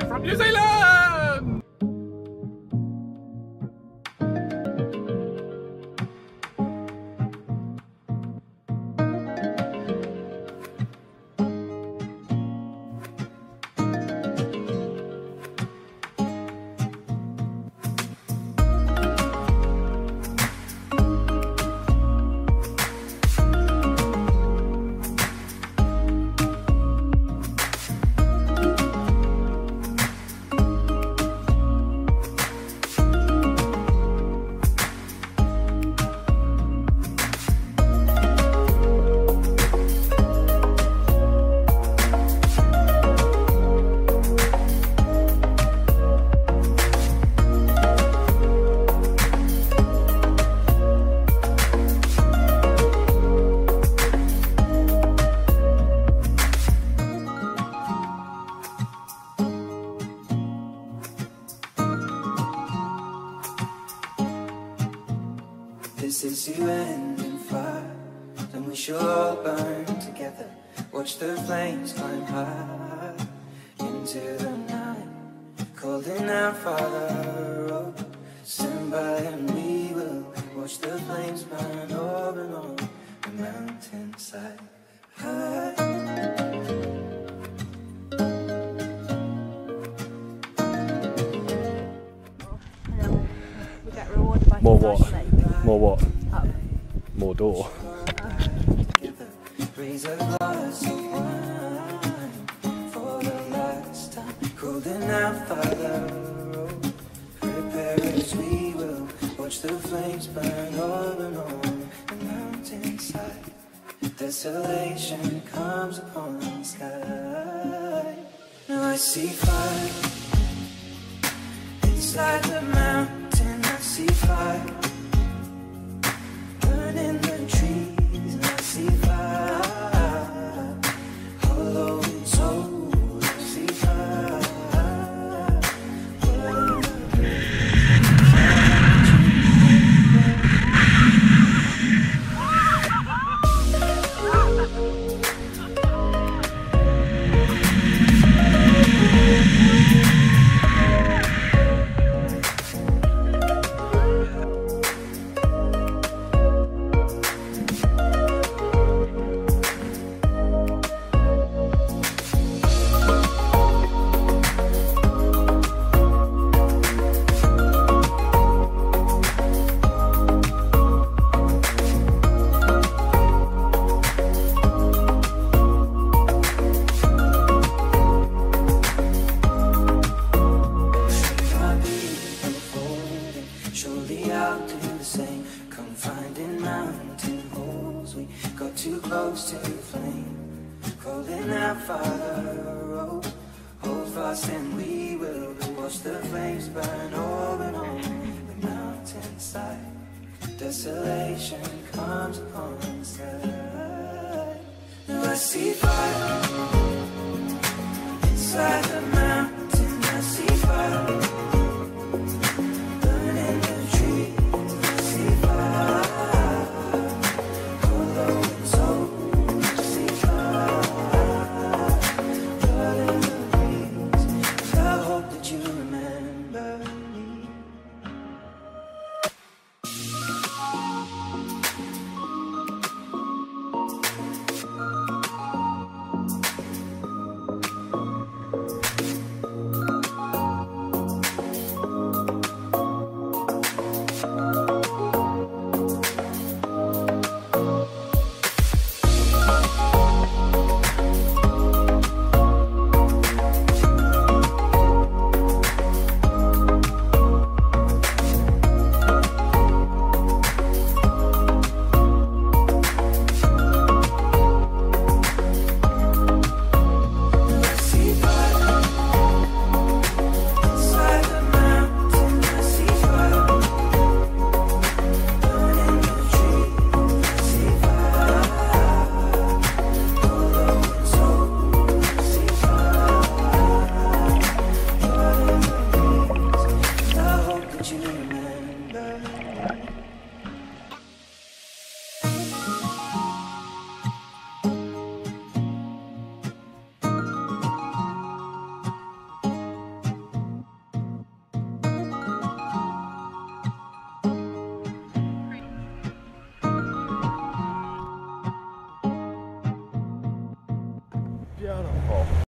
Zealand! I'm from New Zealand! This is you ending fire, then we shall burn together. Watch the flames climb high into the night, calling out, Father, oh, stand by and we will watch the flames burn over and on the mountainside high. We get rewarded by more what? More what? Up. More door. Raise a glass of wine for the last time. Calling out, Father, prepare as we will. Watch the flames burn over and on the mountainside. Desolation comes upon the sky. Now I see fire inside the mountain. I see fire. In the trees, I see fire. Hollow and soul, I see fire. And we will watch the flames burn over and on the mountainside. Desolation comes upon the sky. Now I see fire inside the mountain. I see fire. Cristiano.